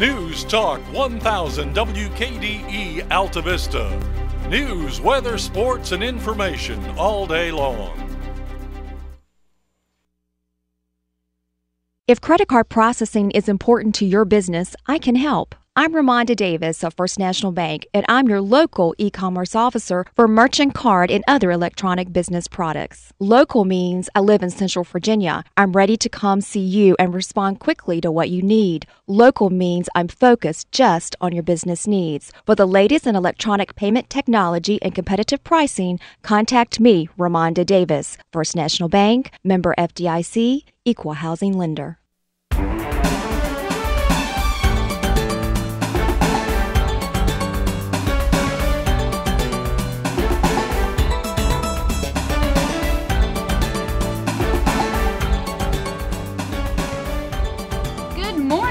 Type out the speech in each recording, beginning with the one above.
News Talk 1000 WKDE Altavista. News, weather, sports, and information all day long. If credit card processing is important to your business, I can help. I'm Ramanda Davis of First National Bank, and I'm your local e-commerce officer for merchant card and other electronic business products. Local means I live in Central Virginia. I'm ready to come see you and respond quickly to what you need. Local means I'm focused just on your business needs. For the latest in electronic payment technology and competitive pricing, contact me, Ramanda Davis. First National Bank, member FDIC, equal housing lender.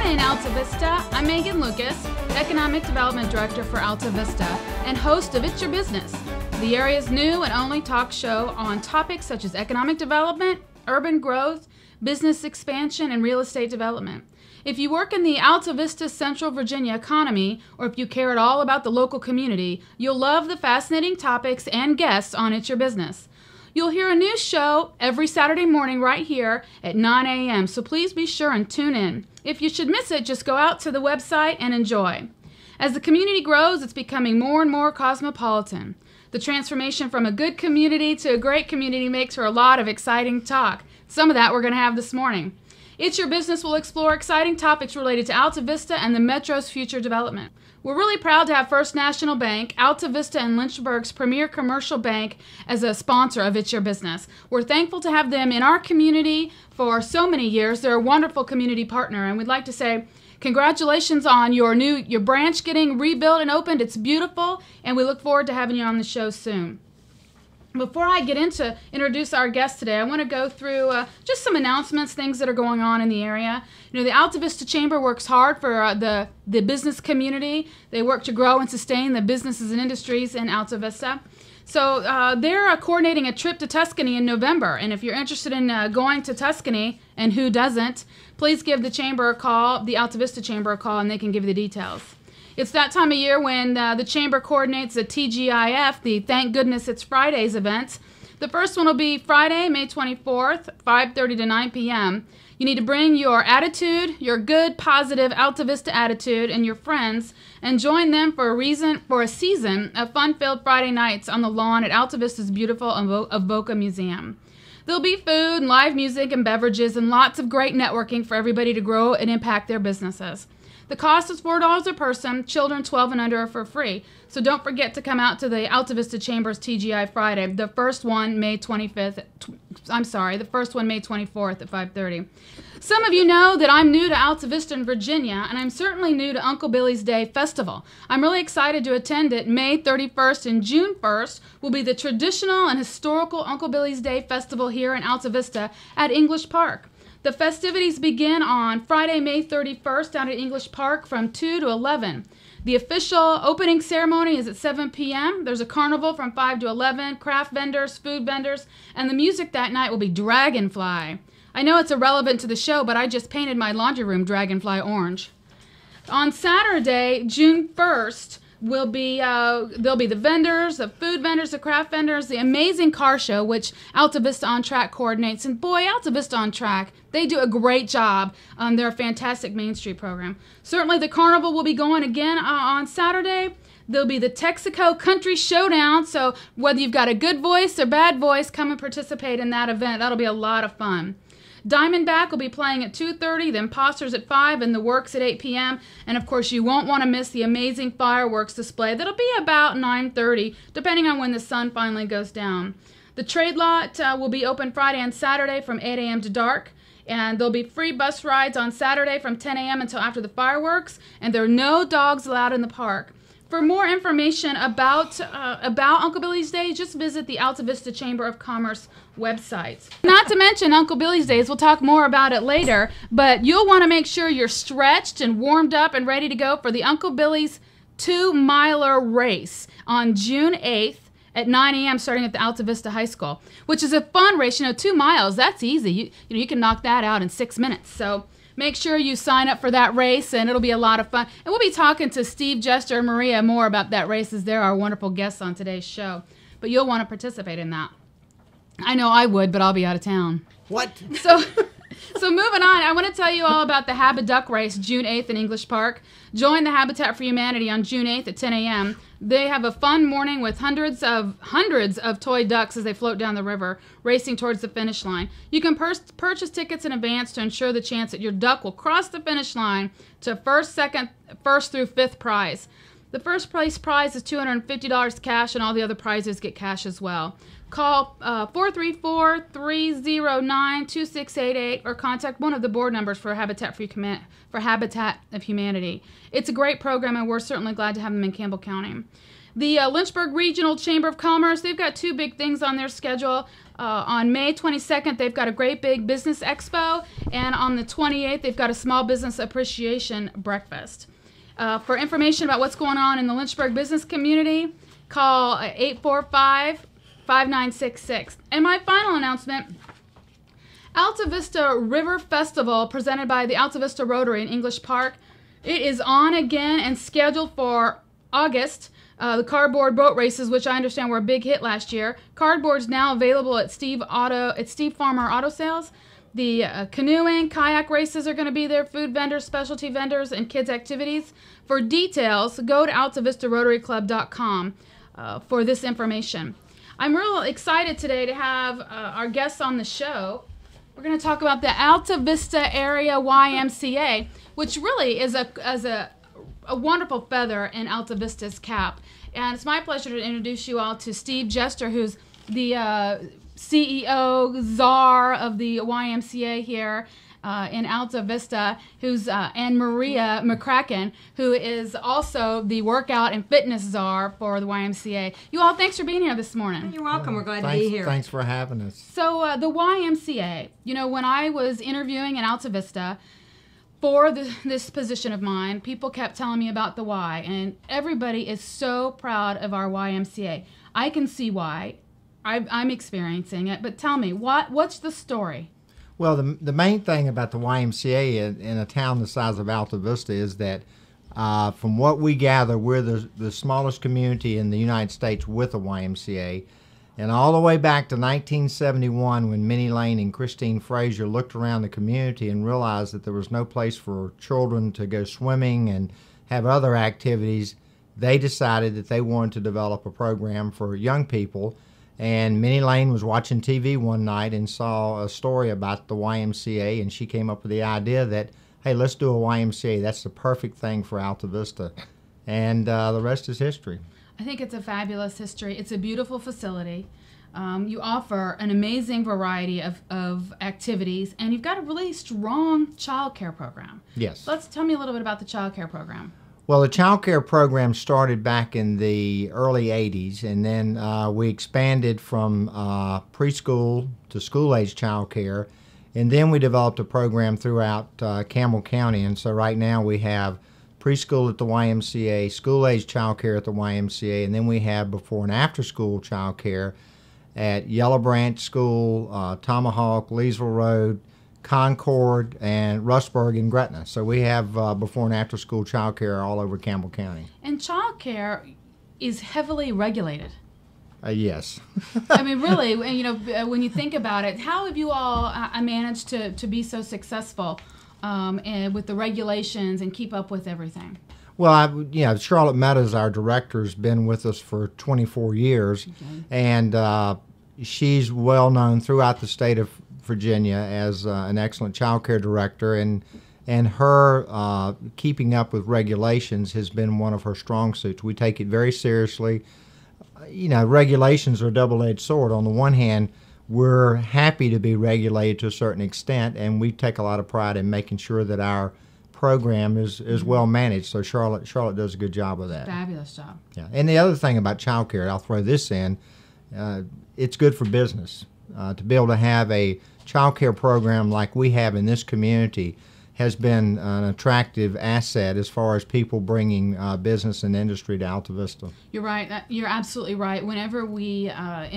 Altavista, I'm Megan Lucas, Economic Development Director for Altavista and host of It's Your Business, the area's new and only talk show on topics such as economic development, urban growth, business expansion, and real estate development. If you work in the Altavista, Central Virginia economy, or if you care at all about the local community, you'll love the fascinating topics and guests on It's Your Business. You'll hear a new show every Saturday morning right here at 9 a.m., so please be sure and tune in. If you should miss it, just go out to the website and enjoy. As the community grows, it's becoming more and more cosmopolitan. The transformation from a good community to a great community makes for a lot of exciting talk. Some of that we're going to have this morning. It's Your Business will explore exciting topics related to Altavista and the Metro's future development. We're really proud to have First National Bank, Altavista and Lynchburg's premier commercial bank, as a sponsor of It's Your Business. We're thankful to have them in our community for so many years. They're a wonderful community partner, and we'd like to say congratulations on your branch getting rebuilt and opened. It's beautiful, and we look forward to having you on the show soon. Before I get into introduce our guest today, I want to go through just some announcements, things that are going on in the area. You know, the Altavista Chamber works hard for the business community. They work to grow and sustain the businesses and industries in Altavista. So they're coordinating a trip to Tuscany in November, and if you're interested in going to Tuscany, and who doesn't, please give the chamber a call, the Altavista Chamber a call, and they can give you the details. It's that time of year when the Chamber coordinates the TGIF, the Thank Goodness It's Fridays events. The first one will be Friday, May 24th, 5:30 to 9 p.m. You need to bring your attitude, your good, positive Altavista attitude, and your friends, and join them for a season of fun-filled Friday nights on the lawn at Altavista's beautiful Avoca Museum. There'll be food and live music and beverages and lots of great networking for everybody to grow and impact their businesses. The cost is $4 a person. Children 12 and under are for free. So don't forget to come out to the Altavista Chamber's TGI Friday, the first one May 24th at 5:30. Some of you know that I'm new to Altavista in Virginia, and I'm certainly new to Uncle Billy's Day Festival. I'm really excited to attend it. May 31st and June 1st will be the traditional and historical Uncle Billy's Day Festival here in Altavista at English Park. The festivities begin on Friday, May 31st down at English Park from 2 to 11. The official opening ceremony is at 7 p.m. There's a carnival from 5 to 11, craft vendors, food vendors, and the music that night will be Dragonfly. I know it's irrelevant to the show, but I just painted my laundry room Dragonfly orange. On Saturday, June 1st, there'll be the vendors, the food vendors, the craft vendors, the amazing car show, which Altavista On Track coordinates. And boy, Altavista On Track, they do a great job on their fantastic Main Street program. Certainly the carnival will be going again on Saturday. There'll be the Texaco Country Showdown, so whether you've got a good voice or bad voice, come and participate in that event. That'll be a lot of fun. Diamondback will be playing at 2:30, the Impostors at 5, and the Works at 8 p.m. And, of course, you won't want to miss the amazing fireworks display. That'll be about 9:30, depending on when the sun finally goes down. The trade lot will be open Friday and Saturday from 8 a.m. to dark. And there'll be free bus rides on Saturday from 10 a.m. until after the fireworks. And there are no dogs allowed in the park. For more information about Uncle Billy's Day, just visit the Altavista Chamber of Commerce website. Not to mention Uncle Billy's Days, we'll talk more about it later, but you'll want to make sure you're stretched and warmed up and ready to go for the Uncle Billy's 2-miler race on June 8th at 9 a.m. starting at the Altavista High School, which is a fun race. You know, 2 miles, that's easy. You can knock that out in 6 minutes. So make sure you sign up for that race, and it'll be a lot of fun. And we'll be talking to Steve Jester and Maria more about that race, as they're our wonderful guests on today's show. But you'll want to participate in that. I know I would, but I'll be out of town. What? So moving on, I want to tell you all about the Habiduck race, June 8th in English Park. Join the Habitat for Humanity on June 8th at 10 a.m. They have a fun morning with hundreds of toy ducks as they float down the river, racing towards the finish line. You can purchase tickets in advance to ensure the chance that your duck will cross the finish line to first through fifth prize. The first place prize is $250 cash, and all the other prizes get cash as well. Call 434-309-2688 or contact one of the board members for Habitat of Humanity. It's a great program, and we're certainly glad to have them in Campbell County. The Lynchburg Regional Chamber of Commerce, they've got two big things on their schedule. On May 22nd, they've got a great big business expo, and on the 28th, they've got a small business appreciation breakfast. For information about what's going on in the Lynchburg business community, call 845-845-845. 5966. And my final announcement, Altavista River Festival, presented by the Altavista Rotary in English Park. It is on again and scheduled for August. The cardboard boat races, which I understand were a big hit last year. Cardboard's now available at Steve Farmer Auto Sales. The canoeing, kayak races are going to be there, food vendors, specialty vendors, and kids' activities. For details, go to altavistarotary.com for this information. I'm real excited today to have our guests on the show. We're going to talk about the Altavista Area YMCA, which really is a wonderful feather in Altavista's cap. And it's my pleasure to introduce you all to Steve Jester, who's the CEO, czar of the YMCA here in Altavista, who's and Maria McCracken, who is also the workout and fitness czar for the YMCA. You all, thanks for being here this morning. You're welcome. We're glad to be here. Thanks for having us. So the YMCA, you know, when I was interviewing in Altavista for this position of mine, people kept telling me about the Y, and everybody is so proud of our YMCA. I can see why. I'm experiencing it, but tell me, what's the story? Well, the main thing about the YMCA in a town the size of Altavista is that, from what we gather, we're the smallest community in the United States with a YMCA. And all the way back to 1971, when Minnie Lane and Christine Frazier looked around the community and realized that there was no place for children to go swimming and have other activities, they decided that they wanted to develop a program for young people. And Minnie Lane was watching TV one night and saw a story about the YMCA, and she came up with the idea that, hey, let's do a YMCA. That's the perfect thing for Altavista. And the rest is history. I think it's a fabulous history. It's a beautiful facility. You offer an amazing variety of activities, and you've got a really strong child care program. Yes. So tell me a little bit about the child care program. Well, the child care program started back in the early 80s, and then we expanded from preschool to school-age child care, and then we developed a program throughout Campbell County, and so right now we have preschool at the YMCA, school-age child care at the YMCA, and then we have before and after-school child care at Yellow Branch School, Tomahawk, Leesville Road, Concord, and Rustburg and Gretna. So we have before and after school child care all over Campbell County. And child care is heavily regulated. Yes. I mean, really, you know, when you think about it, how have you all managed to be so successful and with the regulations and keep up with everything? Well, you know, Charlotte Meadows, our director, has been with us for 24 years, okay. And she's well known throughout the state of Virginia as an excellent child care director, and her keeping up with regulations has been one of her strong suits. We take it very seriously. You know, regulations are a double-edged sword. On the one hand, we're happy to be regulated to a certain extent, and we take a lot of pride in making sure that our program is well managed. So Charlotte does a good job of that. Fabulous job. Yeah. And the other thing about child care, I'll throw this in, it's good for business. To be able to have a child care program like we have in this community has been an attractive asset as far as people bringing business and industry to Altavista. You're right. You're absolutely right. Whenever we are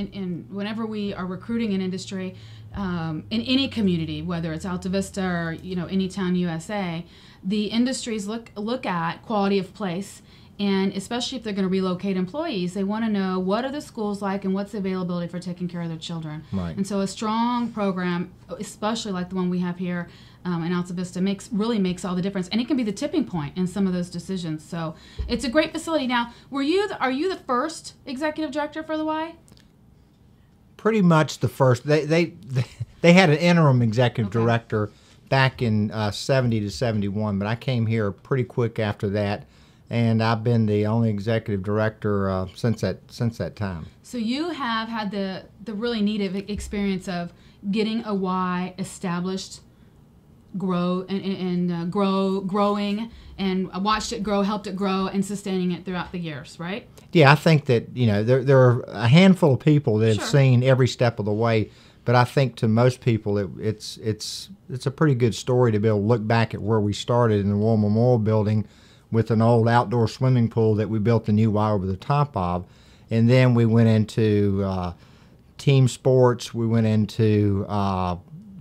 recruiting an industry, in any community, whether it's Altavista or, you know, Anytown USA, the industries look at quality of place, and especially if they're going to relocate employees, they want to know what are the schools like and what's the availability for taking care of their children. Right. And so a strong program, especially like the one we have here in Altavista, really makes all the difference, and it can be the tipping point in some of those decisions. So it's a great facility. Now, are you the first executive director for the Y? Pretty much the first. They had an interim executive director back in 70 to 71, but I came here pretty quick after that, and I've been the only executive director since that time. So you have had the really neat experience of getting a Y established, growing, and watched it grow, helped it grow, and sustaining it throughout the years, right? Yeah, I think that, you know, there are a handful of people that have seen every step of the way, but I think to most people it's a pretty good story to be able to look back at where we started in the War Memorial Building with an old outdoor swimming pool that we built the new Y over the top of, and then we went into team sports. We went into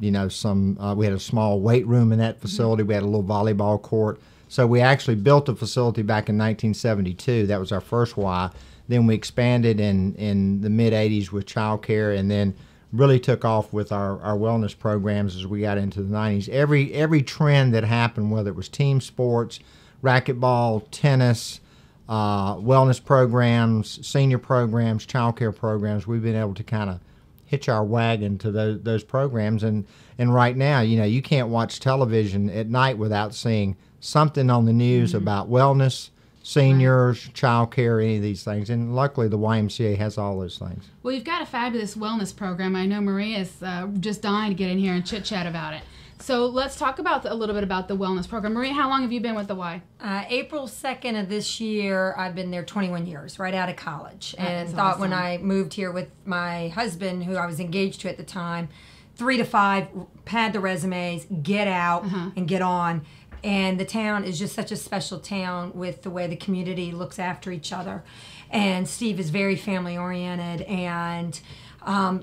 we had a small weight room in that facility. We had a little volleyball court. So we actually built a facility back in 1972. That was our first Y. Then we expanded in the mid-'80s with childcare, and then really took off with our wellness programs as we got into the 90s. Every trend that happened, whether it was team sports, racquetball, tennis, wellness programs, senior programs, childcare programs, we've been able to kind of hitch our wagon to those programs, and right now, you know, you can't watch television at night without seeing something on the news about wellness, seniors, childcare, any of these things. And luckily, the YMCA has all those things. Well, you've got a fabulous wellness program. I know Maria's just dying to get in here and chit chat about it. So let's talk about a little bit about the wellness program. Maria, how long have you been with the Y? April 2nd of this year, I've been there 21 years, right out of college. And thought when I moved here with my husband, who I was engaged to at the time, 3 to 5, pad the resumes, get out and get on. And the town is just such a special town with the way the community looks after each other. And Steve is very family-oriented and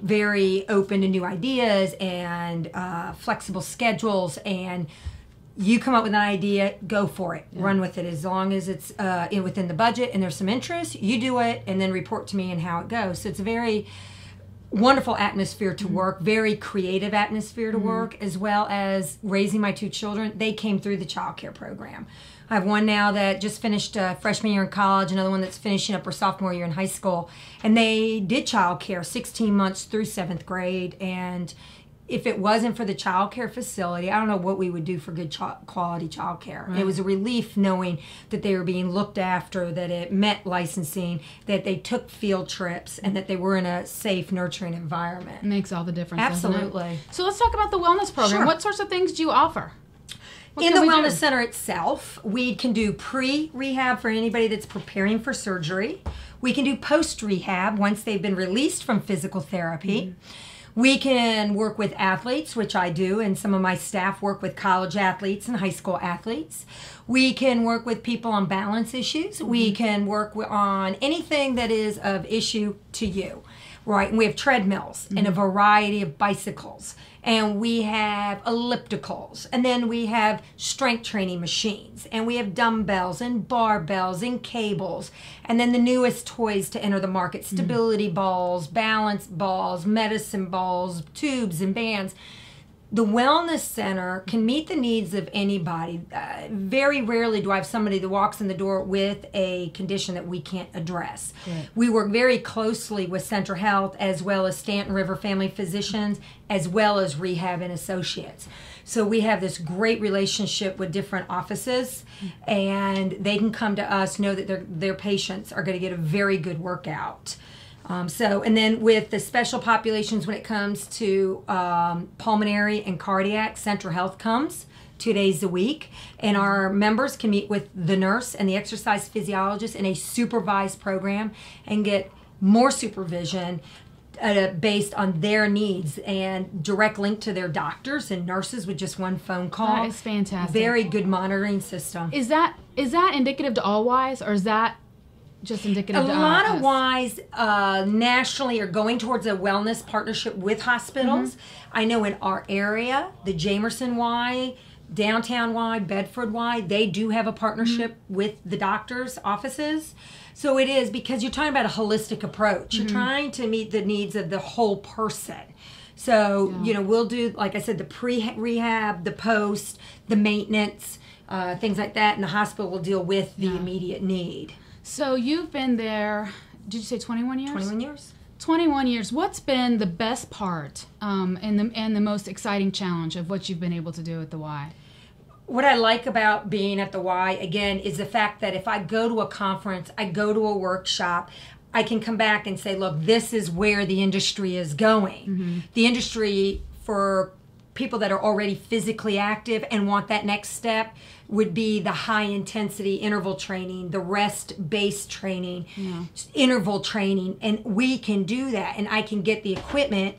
very open to new ideas and flexible schedules, and you come up with an idea, go for it, run with it, as long as it's within the budget and there's some interest, you do it, and then report to me and how it goes. So it's a very wonderful atmosphere to work, very creative atmosphere to work, as well as raising my 2 children. They came through the child care program. I have one now that just finished freshman year in college, another one that's finishing up her sophomore year in high school. And they did childcare 16 months through 7th grade. And if it wasn't for the childcare facility, I don't know what we would do for good quality childcare. Right. It was a relief knowing that they were being looked after, that it met licensing, that they took field trips, and that they were in a safe, nurturing environment. It makes all the difference. Absolutely. Doesn't it? So let's talk about the wellness program. Sure. What sorts of things do you offer? In the wellness center itself, we can do pre-rehab for anybody that's preparing for surgery. We can do post-rehab once they've been released from physical therapy. We can work with athletes, which I do, and some of my staff work with college athletes and high school athletes. We can work with people on balance issues. We can work on anything that is of issue to you. Right, and we have treadmills and a variety of bicycles, and we have ellipticals, and then we have strength training machines, and we have dumbbells and barbells and cables, and then the newest toys to enter the market, stability balls, balance balls, medicine balls, tubes and bands. The wellness center can meet the needs of anybody. Very rarely do I have somebody that walks in the door with a condition that we can't address. Right. We work very closely with Central Health, as well as Stanton River Family Physicians, as well as Rehab and Associates. So we have this great relationship with different offices, and they can come to us, know that their patients are going to get a very good workout. And then with the special populations, when it comes to pulmonary and cardiac, Central Health comes 2 days a week, and our members can meet with the nurse and the exercise physiologist in a supervised program and get more supervision based on their needs, and direct link to their doctors and nurses with just one phone call. That is fantastic. Very good monitoring system. Is that indicative to all Ys, or is that just indicative to us. A lot of Ys nationally are going towards a wellness partnership with hospitals. Mm-hmm. I know in our area, the Jamerson Y, Downtown Y, Bedford Y, they do have a partnership mm-hmm. with the doctors' offices. So it is, because you're talking about a holistic approach. Mm-hmm. You're trying to meet the needs of the whole person. So, yeah. You know, we'll do, like I said, the pre-rehab, the post, the maintenance, things like that, and the hospital will deal with the immediate need. So you've been there, did you say 21 years? 21 years. 21 years. What's been the best part and the most exciting challenge of what you've been able to do at the Y? What I like about being at the Y, again, is the fact that if I go to a conference, I go to a workshop, I can come back and say, look, this is where the industry is going. Mm-hmm. The industry for people that are already physically active and want that next step would be the high-intensity interval training, the rest-based training, interval training, and we can do that, and I can get the equipment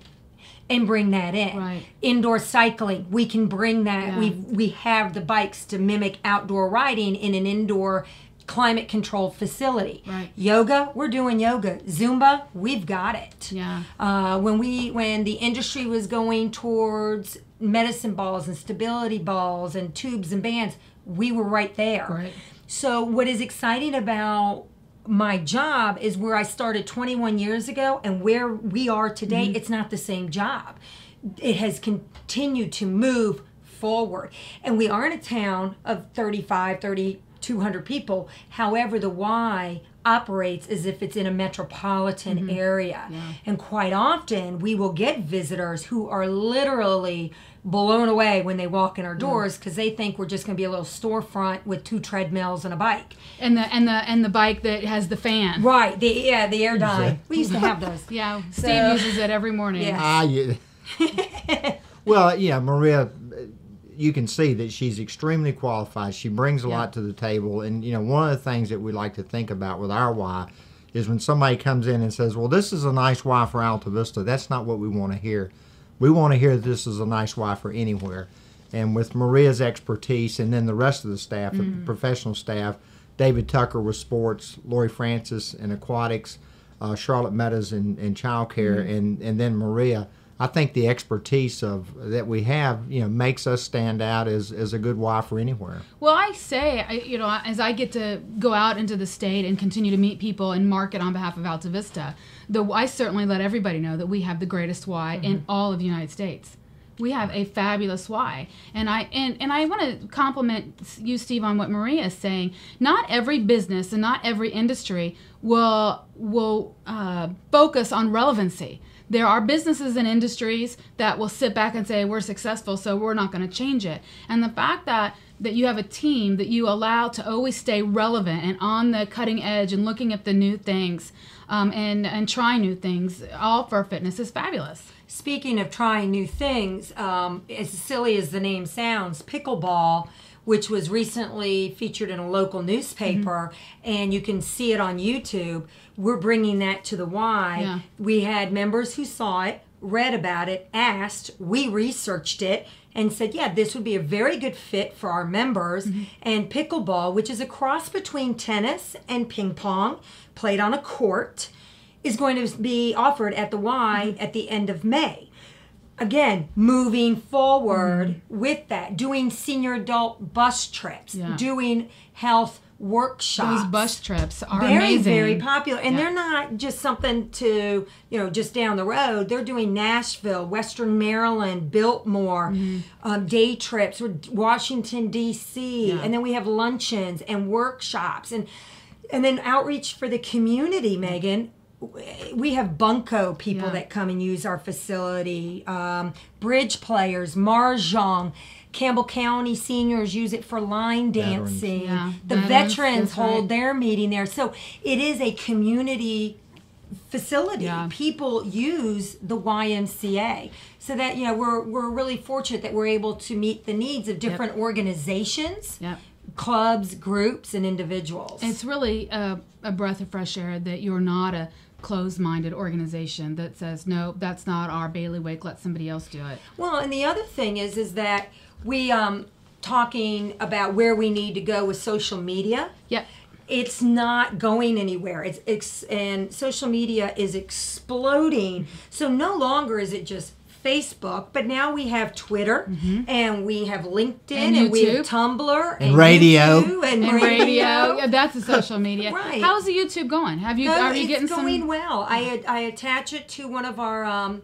and bring that in. Right. Indoor cycling, we can bring that. Yeah. We have the bikes to mimic outdoor riding in an indoor climate controlled facility. Right. Yoga, we're doing yoga. Zumba, we've got it. Yeah. When the industry was going towards medicine balls and stability balls and tubes and bands, we were right there. Right. So what is exciting about my job is where I started 21 years ago and where we are today, mm-hmm. It's not the same job. It has continued to move forward. And we are in a town of 200 people. However, the Y operates as if it's in a metropolitan mm-hmm. area. Yeah. And quite often, we will get visitors who are literally blown away when they walk in our doors because they think we're just going to be a little storefront with two treadmills and a bike. And the bike that has the fan. Right. The air dive. We used to have those. Yeah. So, Steve uses it every morning. Yes. Yeah. Well, yeah, Maria, you can see that she's extremely qualified. She brings a lot to the table. And, you know, one of the things that we like to think about with our Y is when somebody comes in and says, well, this is a nice Y for Altavista, that's not what we want to hear. We want to hear that this is a nice Y for anywhere. And with Maria's expertise and then the rest of the staff, the professional staff, David Tucker with sports, Lori Francis in aquatics, Charlotte Meadows in childcare, and then Maria, I think the expertise that we have, you know, makes us stand out as a good wife for anywhere. Well, I say, you know, as I get to go out into the state and continue to meet people and market on behalf of Altavista, I certainly let everybody know that we have the greatest Y in all of the United States. We have a fabulous Y, and I want to compliment you, Steve, on what Maria is saying. Not every business and not every industry will focus on relevancy. There are businesses and industries that will sit back and say, we're successful, so we're not going to change it. And the fact that you have a team that you allow to always stay relevant and on the cutting edge and looking at the new things and trying new things, all for fitness, is fabulous. Speaking of trying new things, as silly as the name sounds, pickleball, which was recently featured in a local newspaper, and you can see it on YouTube. We're bringing that to the Y. Yeah. We had members who saw it, read about it, asked, we researched it, and said, yeah, this would be a very good fit for our members. And pickleball, which is a cross between tennis and ping pong, played on a court, is going to be offered at the Y at the end of May. Again, moving forward with that, doing senior adult bus trips, doing health workshops. Those bus trips are amazing. Very, very popular. And they're not just something to, you know, just down the road. They're doing Nashville, Western Maryland, Biltmore, day trips, Washington, D.C., and then we have luncheons and workshops. And then outreach for the community, Megan. We have bunco people that come and use our facility, bridge players, mahjong. Campbell County seniors use it for line dancing. Yeah. The veterans hold their meeting there. So it is a community facility. Yeah. People use the YMCA. So that, you know, we're really fortunate that we're able to meet the needs of different organizations. Yep. Clubs, groups, and individuals. It's really a breath of fresh air that you're not a closed-minded organization that says, no, that's not our bailiwick, let somebody else do it. Well, and the other thing is that we talking about where we need to go with social media. Yep. It's not going anywhere. And social media is exploding. So no longer is it just Facebook, but now we have Twitter, and we have LinkedIn, and we have Tumblr, and radio, YouTube, and radio. Yeah, that's a social media. Right. How's the YouTube going? Are you getting some? It's going well. I attach it to one of our.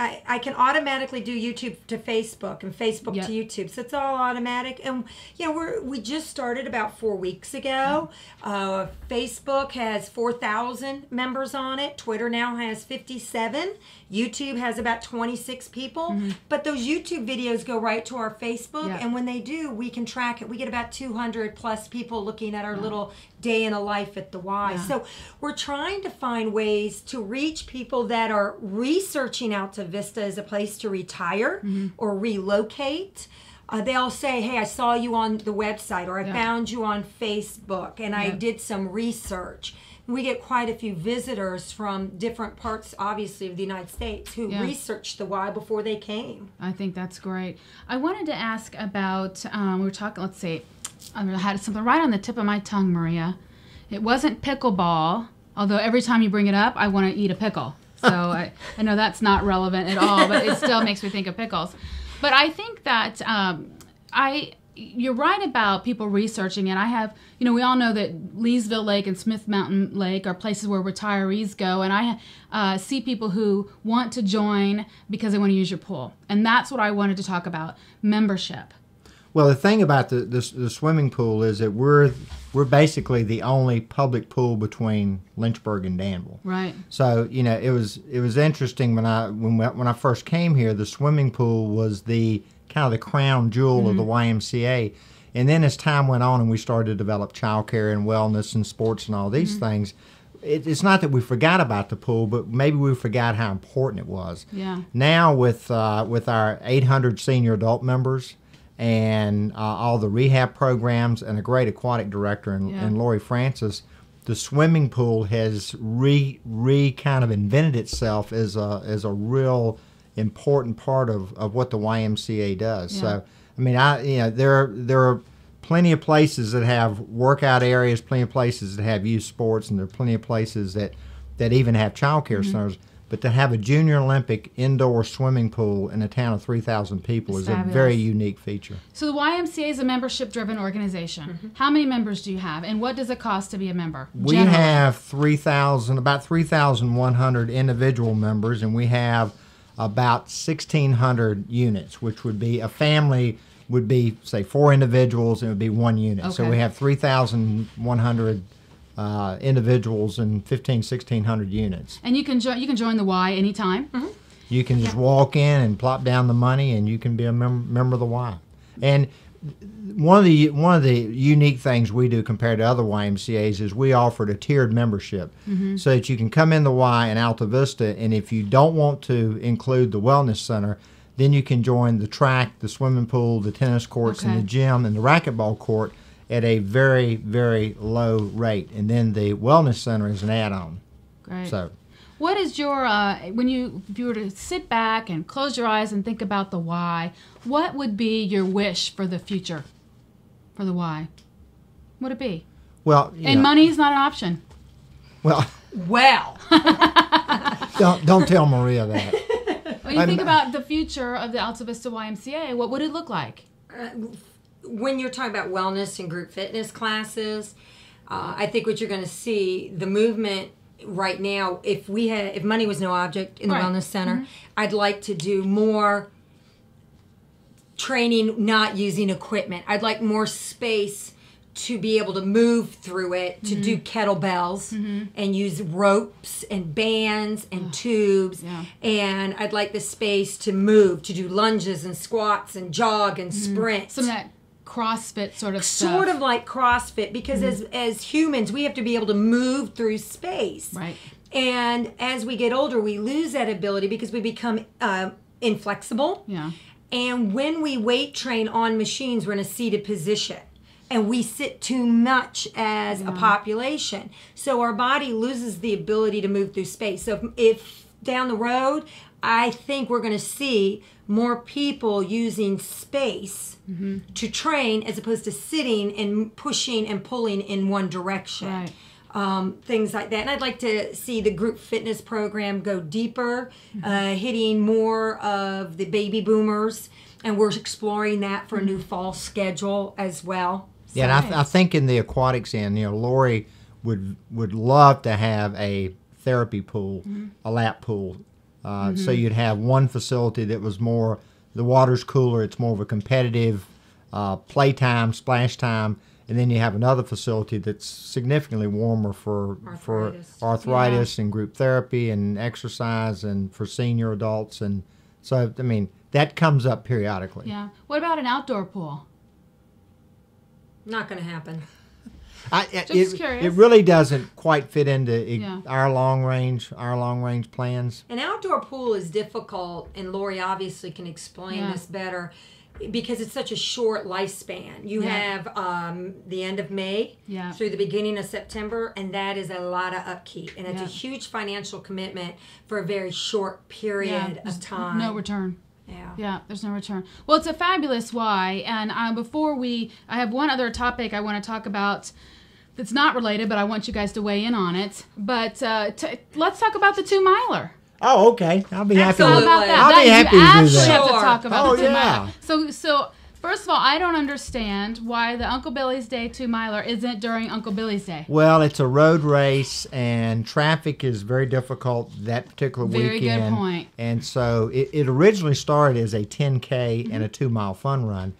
I can automatically do YouTube to Facebook and Facebook to YouTube, so it's all automatic. And you know, we just started about 4 weeks ago. Facebook has 4,000 members on it. Twitter now has 57. YouTube has about 26 people. But those YouTube videos go right to our Facebook, and when they do, we can track it. We get about 200 plus people looking at our little day in a life at the Y. So we're trying to find ways to reach people that are researching Altavista as a place to retire or relocate. They'll say, hey, I saw you on the website, or I found you on Facebook, and I did some research. We get quite a few visitors from different parts, obviously, of the United States who researched the Y before they came. I think that's great. I wanted to ask about, we were talking, let's see, I had something right on the tip of my tongue, Maria. It wasn't pickleball, although every time you bring it up, I want to eat a pickle. So I know that's not relevant at all, but it still makes me think of pickles. But I think that you're right about people researching it. You know, we all know that Leesville Lake and Smith Mountain Lake are places where retirees go, and I see people who want to join because they want to use your pool. And that's what I wanted to talk about, membership. Well, the thing about the swimming pool is that we're basically the only public pool between Lynchburg and Danville. Right. So, you know, it was interesting when I first came here, the swimming pool was the kind of the crown jewel of the YMCA. And then as time went on and we started to develop childcare and wellness and sports and all these things, it's not that we forgot about the pool, but maybe we forgot how important it was. Yeah. Now with our 800 senior adult members and all the rehab programs and a great aquatic director and Lori Francis, the swimming pool has kind of invented itself as a real important part of what the YMCA does. Yeah. So I mean, there are plenty of places that have workout areas, plenty of places that have youth sports, and there are plenty of places that even have child care centers. But to have a Junior Olympic indoor swimming pool in a town of 3,000 people is a very unique feature. So the YMCA is a membership-driven organization. How many members do you have, and what does it cost to be a member? We have about 3,100 individual members, and we have about 1,600 units, which would be a family would be, say, 4 individuals, and it would be 1 unit. Okay. So we have 3,100 individuals in 1,600 units. And you can join the Y anytime. You can just walk in and plop down the money, and you can be a member of the Y. And one of the unique things we do compared to other YMCAs is we offered a tiered membership, so that you can come in the Y in Altavista, and if you don't want to include the wellness center, then you can join the track, the swimming pool, the tennis courts, and the gym, and the racquetball court at a very, very low rate. And then the wellness center is an add-on. Great. So, what is your, if you were to sit back and close your eyes and think about the Y, what would be your wish for the future for the Y? What would it be? Well, and money is not an option. Well. Don't tell Maria that. When you think about the future of the Altavista YMCA, what would it look like? When you're talking about wellness and group fitness classes, I think what you're going to see, the movement right now, if money was no object in the wellness center, I'd like to do more training not using equipment. I'd like more space to be able to move through it, to do kettlebells and use ropes and bands and tubes. Yeah. And I'd like the space to move, to do lunges and squats and jog and sprint. Some of that CrossFit sort of stuff. Sort of like CrossFit, because as humans, we have to be able to move through space. Right. And as we get older, we lose that ability because we become inflexible. Yeah. And when we weight train on machines, we're in a seated position. And we sit too much as a population. So our body loses the ability to move through space. So if down the road I think we're going to see more people using space mm-hmm. to train as opposed to sitting and pushing and pulling in one direction. Right. Things like that. And I'd like to see the group fitness program go deeper, mm-hmm. Hitting more of the baby boomers. And we're exploring that for a new fall schedule as well. So yeah, and I think in the aquatics end, you know, Lori would love to have a therapy pool, mm-hmm. a lap pool. So you'd have one facility that was more, the water's cooler, it's more of a competitive playtime, splash time, and then you have another facility that's significantly warmer for arthritis yeah. and group therapy and exercise and for senior adults. And so, I mean, that comes up periodically. Yeah. What about an outdoor pool? Not going to happen. Just curious. It really doesn't quite fit into our long range plans. An outdoor pool is difficult, and Lori obviously can explain this better because it's such a short lifespan. You have the end of May through the beginning of September, and that is a lot of upkeep, and it's a huge financial commitment for a very short period of time. No return. Yeah. Yeah, there's no return. Well, it's a fabulous why, and I have one other topic I want to talk about that's not related, but I want you guys to weigh in on it. But let's talk about the 2-miler. Oh, okay. I'll be happy to do that. You absolutely have to talk about the 2-miler. So first of all, I don't understand why the Uncle Billy's Day 2-miler isn't during Uncle Billy's Day. Well, it's a road race, and traffic is very difficult that particular weekend. Very good point. And so it originally started as a 10K mm-hmm. and a 2-mile fun run,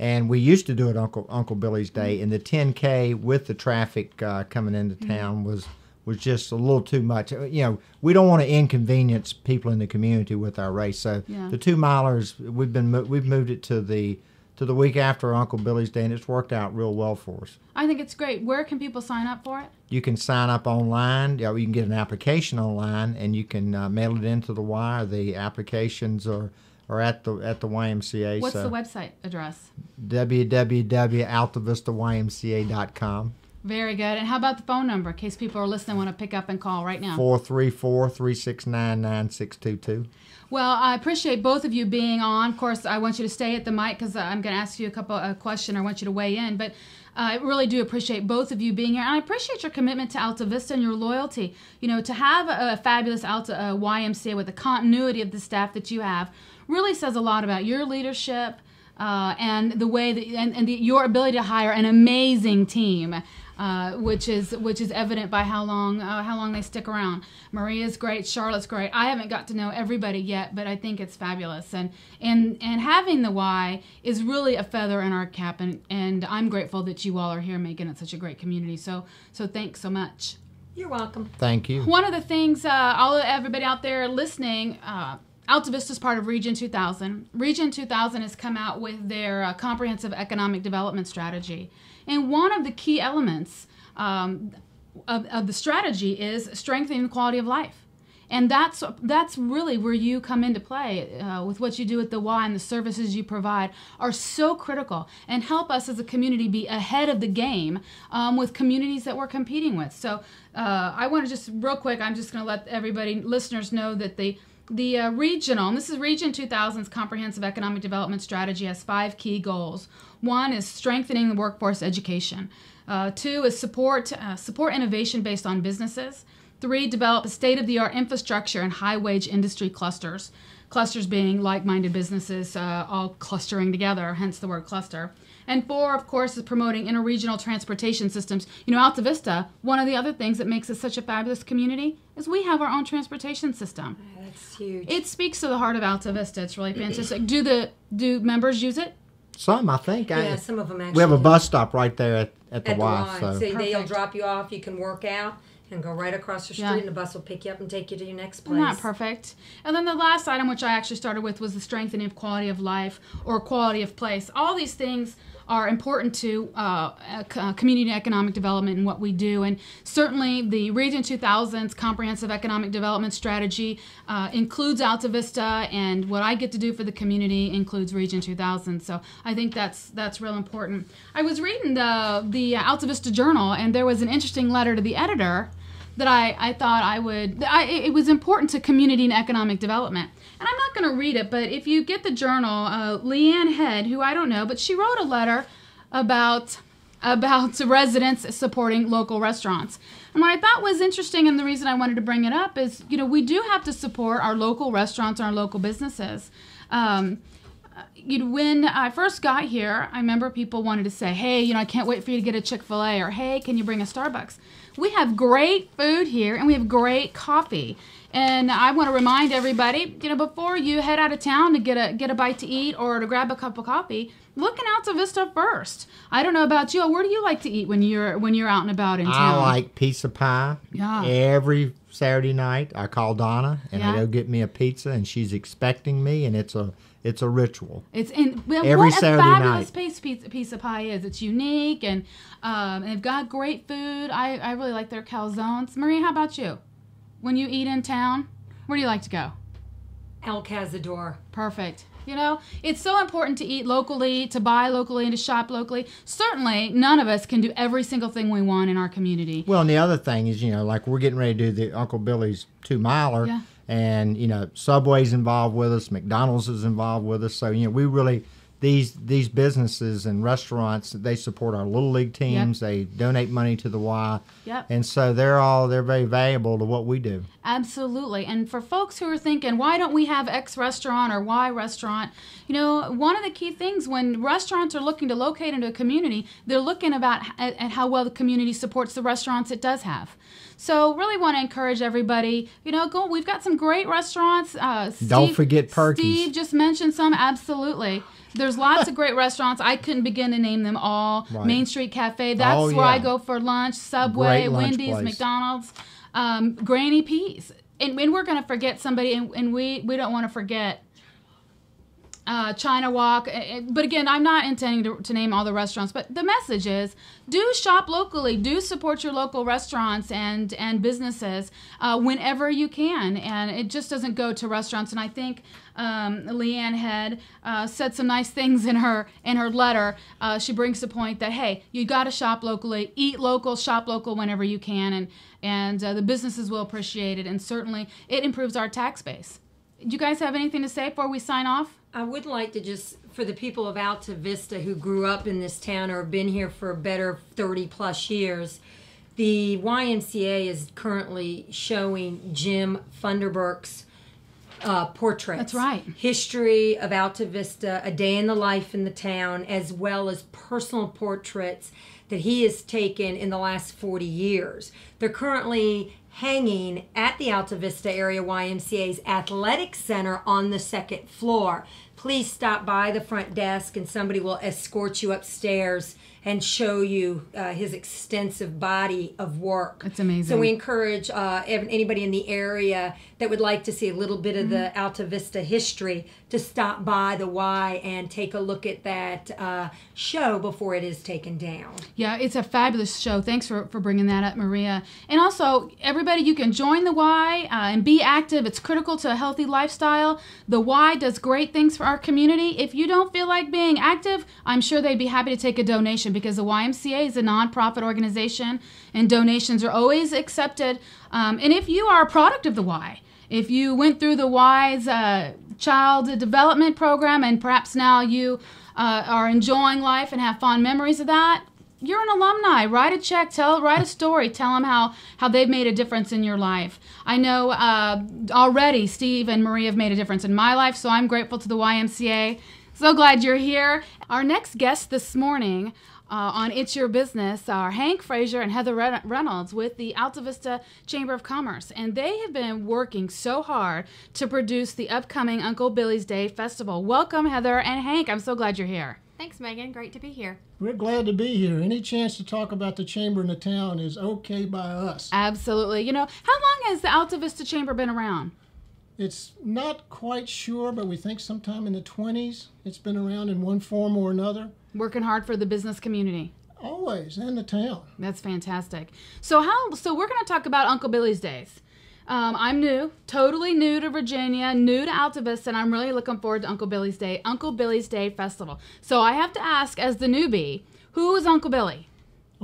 and we used to do it Uncle Billy's Day, and the 10K with the traffic coming into town mm-hmm. was just a little too much. You know, we don't want to inconvenience people in the community with our race, so the 2-milers, we've moved it to the week after Uncle Billy's Day, and it's worked out real well for us. I think it's great. Where can people sign up for it? You can sign up online. You know, you can get an application online, and you can mail it into the Y. The applications are at the YMCA. What's the website address? www.altavistaymca.com. Very good. And how about the phone number, in case people are listening want to pick up and call right now? 434-369-9622. Well, I appreciate both of you being on. Of course, I want you to stay at the mic because I'm going to ask you a question. I want you to weigh in. But I really do appreciate both of you being here. And I appreciate your commitment to Altavista and your loyalty. You know, to have a fabulous YMCA with the continuity of the staff that you have really says a lot about your leadership and the way that your ability to hire an amazing team, which is evident by how long they stick around. Maria's great, Charlotte's great. I haven't got to know everybody yet, but I think it's fabulous. And having the Y is really a feather in our cap. And I'm grateful that you all are here making it such a great community. So thanks so much. You're welcome. Thank you. One of the things everybody out there listening. Altavista is part of Region 2000. Region 2000 has come out with their comprehensive economic development strategy. And one of the key elements of the strategy is strengthening the quality of life. And that's really where you come into play with what you do at the Y, and the services you provide are so critical and help us as a community be ahead of the game with communities that we're competing with. So I want to just, real quick, I'm just going to let listeners know that the regional, and this is Region 2000's Comprehensive Economic Development Strategy, has 5 key goals. 1 is strengthening the workforce education. 2 is support innovation based on businesses. 3, develop a state-of-the-art infrastructure and high-wage industry clusters. Clusters being like-minded businesses all clustering together, hence the word cluster. And 4, of course, is promoting interregional transportation systems. You know, Altavista, one of the other things that makes us such a fabulous community is we have our own transportation system. Oh, that's huge. It speaks to the heart of Altavista. It's really fantastic. Do members use it? Some, I think. Yeah, some of them actually. We have a bus stop right there at the Y. So they'll drop you off. You can work out and go right across the street, and the bus will pick you up and take you to your next place. Not perfect. And then the last item, which I actually started with, was the strengthening of quality of life or quality of place. All these things are important to community economic development and what we do. And certainly the Region 2000's Comprehensive Economic Development Strategy includes Altavista, and what I get to do for the community includes Region 2000. So I think that's real important. I was reading the Altavista Journal, and there was an interesting letter to the editor that I thought I would, it was important to community and economic development. And I'm not going to read it, but if you get the journal, Leanne Head, who I don't know, but she wrote a letter about residents supporting local restaurants. And what I thought was interesting, and the reason I wanted to bring it up is, you know, we do have to support our local restaurants, our local businesses. When I first got here, I remember people wanted to say, hey, you know, I can't wait for you to get a Chick-fil-A, or hey, can you bring a Starbucks? We have great food here, and we have great coffee. And I want to remind everybody, you know, before you head out of town to get a bite to eat or to grab a cup of coffee, look in Altavista first. I don't know about you. Where do you like to eat when you're out and about in town? I like pizza pie. Yeah. Every Saturday night, I call Donna and I go get me a pizza, and she's expecting me, and it's a ritual. It's in well, every what Saturday a fabulous night. Pizza pie is. It's unique, and they've got great food. I really like their calzones. Maria, how about you? When you eat in town, where do you like to go? El Cazador. Perfect. You know, it's so important to eat locally, to buy locally, and to shop locally. Certainly, none of us can do every single thing we want in our community. Well, and the other thing is, you know, like we're getting ready to do the Uncle Billy's 2-miler, yeah. And, you know, Subway's involved with us, McDonald's is involved with us. So, you know, we really, these businesses and restaurants, they support our Little League teams, yep. They donate money to the Y, yep. And so they're very valuable to what we do. Absolutely. And for folks who are thinking, why don't we have X restaurant or Y restaurant, you know, one of the key things when restaurants are looking to locate into a community, they're looking at how well the community supports the restaurants it does have. So really want to encourage everybody, you know, go. We've got some great restaurants. Don't forget Perky's. Steve just mentioned some, absolutely. There's lots of great restaurants. I couldn't begin to name them all. Right. Main Street Cafe, that's oh, yeah. where I go for lunch. Subway, lunch Wendy's, place. McDonald's, Granny P's. And we're going to forget somebody, and we don't want to forget China Walk. But again, I'm not intending to name all the restaurants. But the message is, do shop locally. Do support your local restaurants and businesses whenever you can. And it just doesn't go to restaurants. And I think... Leanne Head said some nice things in her letter. She brings the point that, hey, you got to shop locally, eat local, shop local whenever you can, and the businesses will appreciate it, and certainly it improves our tax base. Do you guys have anything to say before we sign off? I would like to just, for the people of Altavista who grew up in this town or have been here for a better 30-plus years, the YMCA is currently showing Jim Funderburk's portraits. That's right. History of Altavista, a day in the life in the town, as well as personal portraits that he has taken in the last 40 years. They're currently hanging at the Altavista Area YMCA's Athletic Center on the 2nd floor. Please stop by the front desk and somebody will escort you upstairs and show you his extensive body of work. It's amazing. So we encourage anybody in the area that would like to see a little bit of the Altavista history to stop by the Y and take a look at that show before it is taken down. Yeah, it's a fabulous show. Thanks for bringing that up, Maria. And also, everybody, you can join the Y and be active. It's critical to a healthy lifestyle. The Y does great things for our community. If you don't feel like being active, I'm sure they'd be happy to take a donation, because the YMCA is a nonprofit organization and donations are always accepted. And if you are a product of the Y, if you went through the Y's child development program and perhaps now you are enjoying life and have fond memories of that, you're an alumni. Write a check. Write a story. Tell them how they've made a difference in your life. I know already Steve and Maria have made a difference in my life, so I'm grateful to the YMCA. So glad you're here. Our next guest this morning on It's Your Business are Hank Frazier and Heather Reynolds with the Altavista Chamber of Commerce. And they have been working so hard to produce the upcoming Uncle Billy's Day Festival. Welcome, Heather and Hank. I'm so glad you're here. Thanks, Megan. Great to be here. We're glad to be here. Any chance to talk about the chamber in the town is okay by us. Absolutely. You know, how long has the Altavista Chamber been around? It's not quite sure, but we think sometime in the 20s. It's been around in one form or another. Working hard for the business community. Always, and the town. That's fantastic. So we're going to talk about Uncle Billy's Days. I'm new, totally new to Virginia, new to Altavista, and I'm really looking forward to Uncle Billy's Day Festival. So I have to ask, as the newbie, who is Uncle Billy?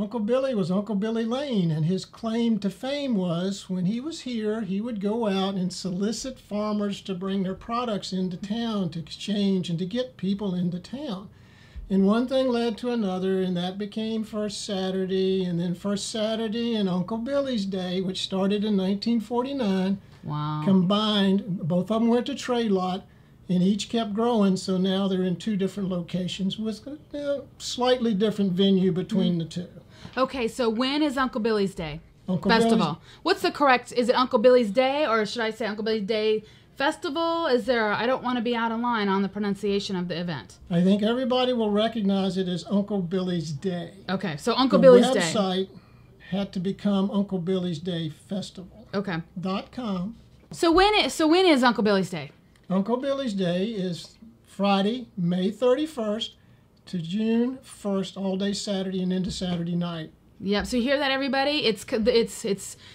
Uncle Billy was Uncle Billy Lane, and his claim to fame was when he was here, he would go out and solicit farmers to bring their products into town to exchange and to get people into town. And one thing led to another, and that became First Saturday, and then First Saturday and Uncle Billy's Day, which started in 1949. Wow. Combined, both of them went to trade lot, and each kept growing, so now they're in two different locations with a slightly different venue between the two. Okay, so when is Uncle Billy's Day Festival? What's the correct, is it Uncle Billy's Day, or should I say Uncle Billy's Day Festival? Is there, I don't want to be out of line on the pronunciation of the event. I think everybody will recognize it as Uncle Billy's Day. Okay, so Uncle Billy's Day. The website had to become Uncle Billy's Day Festival. Okay. .com. So when is Uncle Billy's Day? Uncle Billy's Day is Friday, May 31st to June 1st, all day Saturday and into Saturday night. Yep. So you hear that, everybody? It's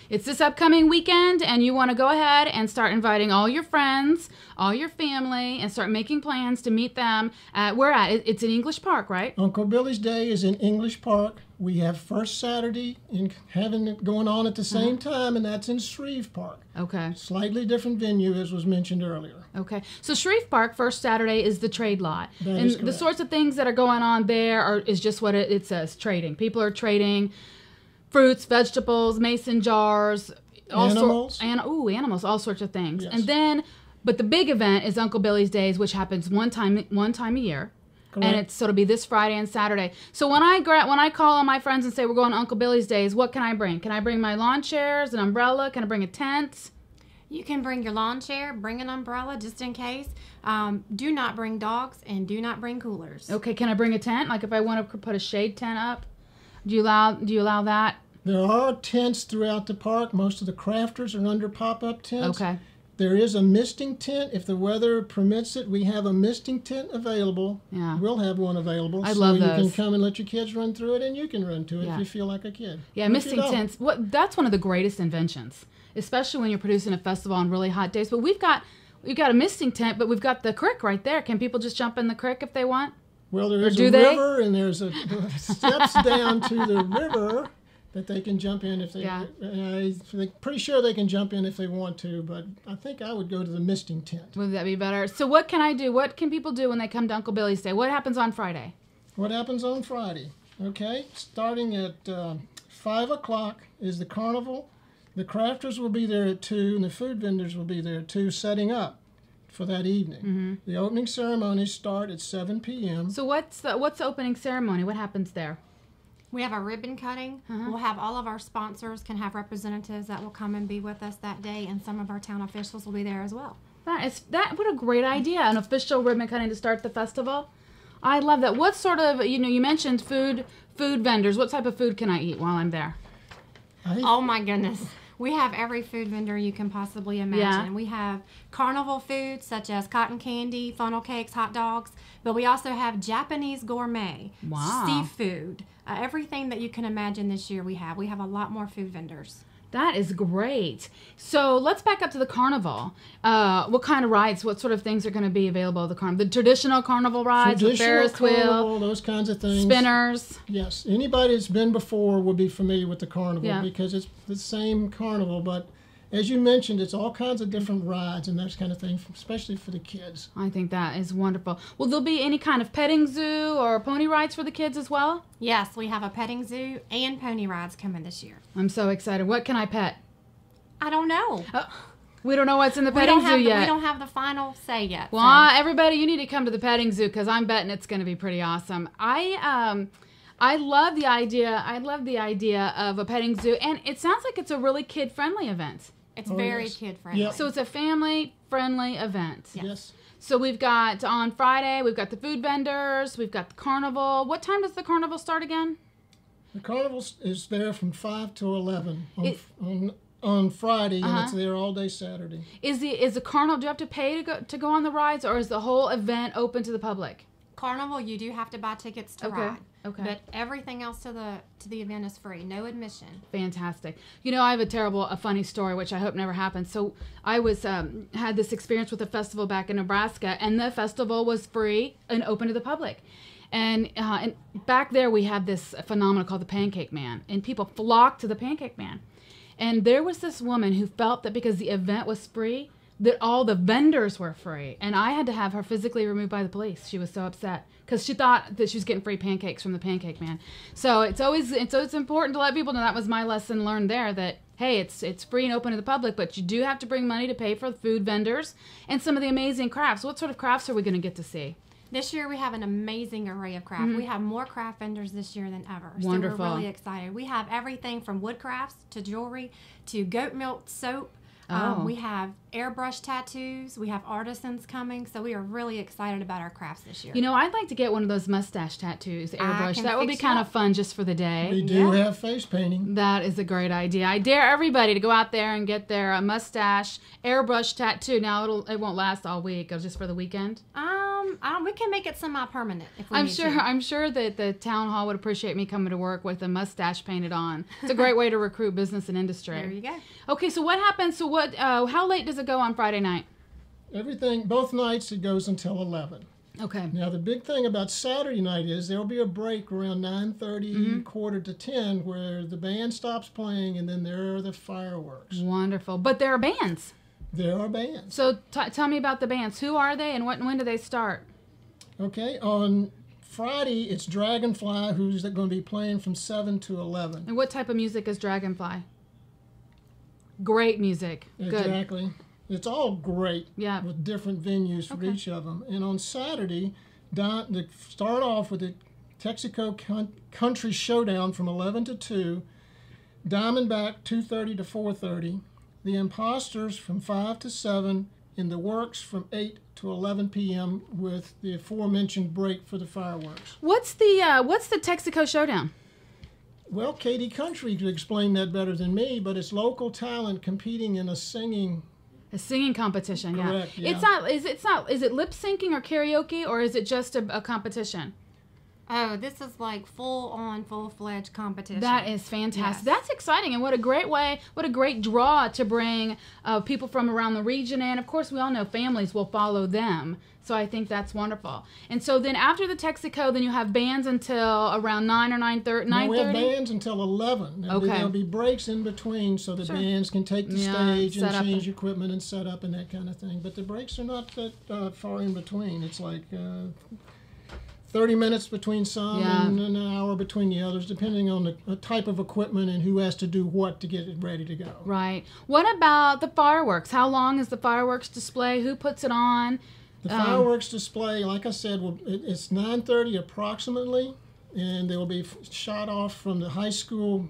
this upcoming weekend, and you want to go ahead and start inviting all your friends, all your family, and start making plans to meet them. We're at it's in English Park, right? Uncle Billy's Day is in English Park. We have First Saturday in having it going on at the same time, and that's in Shreve Park. Okay. Slightly different venue, as was mentioned earlier. Okay. So Shreve Park, First Saturday, is the trade lot. That is correct. The sorts of things that are going on there is just what it says, trading. People are trading fruits, vegetables, mason jars. Animals. Animals, all sorts of things. Yes. And then, but the big event is Uncle Billy's Days, which happens one time a year. Correct. And so it'll be this Friday and Saturday. So when I call on my friends and say we're going to Uncle Billy's Days, what can I bring? Can I bring my lawn chairs, an umbrella? Can I bring a tent? You can bring your lawn chair, bring an umbrella just in case. Do not bring dogs and do not bring coolers. Okay, can I bring a tent? Like if I want to put a shade tent up, do you allow that? There are tents throughout the park. Most of the crafters are under pop-up tents. Okay. There is a misting tent. If the weather permits it, we have a misting tent available. Yeah. We'll have one available. I love those. So you can come and let your kids run through it, and you can run to it if you feel like a kid. Yeah, misting tents. That's one of the greatest inventions, especially when you're producing a festival on really hot days. But we've got a misting tent, but we've got the creek right there. Can people just jump in the creek if they want? Well, there is a river, and there's steps down to the river that they can jump in if they, I'm pretty sure they can jump in if they want to, but I think I would go to the misting tent. Would that be better? So what can I do? What can people do when they come to Uncle Billy's Day? What happens on Friday? What happens on Friday? Okay, starting at 5 o'clock is the carnival. The crafters will be there at 2, and the food vendors will be there at 2, setting up for that evening. The opening ceremonies start at 7 p.m. So what's the opening ceremony? What happens there? We have our ribbon cutting. We'll have all of our sponsors can have representatives that will come and be with us that day, and some of our town officials will be there as well. What a great idea, an official ribbon cutting to start the festival. I love that. What sort of, you mentioned food vendors. What type of food can I eat while I'm there? Oh my goodness. We have every food vendor you can possibly imagine. Yeah. We have carnival foods such as cotton candy, funnel cakes, hot dogs, but we also have Japanese gourmet, seafood, everything that you can imagine this year we have. We have a lot more food vendors. That is great. So let's back up to the carnival. What kind of rides, what sort of things are going to be available at the carnival? The traditional carnival rides, the Ferris wheel, those kinds of things. Spinners. Yes. Anybody that's been before will be familiar with the carnival because it's the same carnival, but as you mentioned, it's all kinds of different rides and that kind of thing, especially for the kids. I think that is wonderful. Will there be any kind of petting zoo or pony rides for the kids as well? Yes, we have a petting zoo and pony rides coming this year. I'm so excited. What can I pet? I don't know. We don't know what's in the petting zoo yet. We don't have the final say yet. Well, everybody, you need to come to the petting zoo because I'm betting it's going to be pretty awesome. I love the idea. I love the idea of a petting zoo, and it sounds like it's a really kid-friendly event. It's very kid-friendly. Yep. So it's a family-friendly event. Yes. So we've got, on Friday, we've got the food vendors, we've got the carnival. What time does the carnival start again? The carnival is there from 5 to 11 on Friday, and it's there all day Saturday. Is the carnival, do you have to pay to go on the rides, or is the whole event open to the public? Carnival, you do have to buy tickets to ride. Okay. But everything else to the event is free. No admission. Fantastic. I have a funny story, which I hope never happened. So I was had this experience with a festival back in Nebraska, and the festival was free and open to the public. And back there we have this phenomenon called the Pancake Man, and people flocked to the Pancake Man. And there was this woman who felt that because the event was free, that all the vendors were free. And I had to have her physically removed by the police. She was so upset because she thought that she was getting free pancakes from the Pancake Man. So it's important to let people know. That was my lesson learned there, that, hey, it's free and open to the public, but you do have to bring money to pay for the food vendors and some of the amazing crafts. What sort of crafts are we going to get to see? This year we have an amazing array of craft. Mm-hmm. We have more craft vendors this year than ever. Wonderful. So we're really excited. We have everything from wood crafts to jewelry to goat milk soap. Oh. We have airbrush tattoos. We have artisans coming. So we are really excited about our crafts this year. You know, I'd like to get one of those mustache tattoos, airbrush. That would be kind of fun just for the day. We do have face painting. That is a great idea. I dare everybody to go out there and get their mustache airbrush tattoo. Now, it won't last all week. It'll just for the weekend. We can make it semi-permanent if we need to. I'm sure that the town hall would appreciate me coming to work with a mustache painted on. It's a great way to recruit business and industry. There you go. Okay, so what happens? So what? How late does it go on Friday night? Everything, both nights, it goes until 11. Okay. Now the big thing about Saturday night is there will be a break around 9:30, mm-hmm. quarter to 10, where the band stops playing, and then there are the fireworks. Wonderful, but there are bands. There are bands. So tell me about the bands. Who are they, and when do they start? Okay, on Friday it's Dragonfly, who's going to be playing from 7 to 11. And what type of music is Dragonfly? Great music. Exactly. Good. It's all great with different venues for each of them. And on Saturday, they start off with the Texaco Country Showdown from 11 to 2, Diamondback 2:30 to 4:30. The Impostors from 5 to 7, and the Works from 8 to 11 p.m. with the aforementioned break for the fireworks. What's the Texaco Showdown? Well, Katie Country could explain that better than me, but it's local talent competing in a singing competition. Correct, yeah. Is it lip syncing or karaoke, or is it just a competition? Oh, this is like full-fledged competition. That is fantastic. Yes. That's exciting, and what a great draw to bring people from around the region in. Of course, we all know families will follow them, so I think that's wonderful. And so then after the Texaco, then you have bands until around 9 or 9:30? No, we have bands until 11. And there'll be breaks in between so the bands can take the stage and change equipment and set up and that kind of thing. But the breaks are not that far in between. It's like 30 minutes between some and an hour between the others, depending on the type of equipment and who has to do what to get it ready to go. Right. What about the fireworks? How long is the fireworks display? Who puts it on? The fireworks display, like I said, it's 9:30 approximately, and they will be shot off from the high school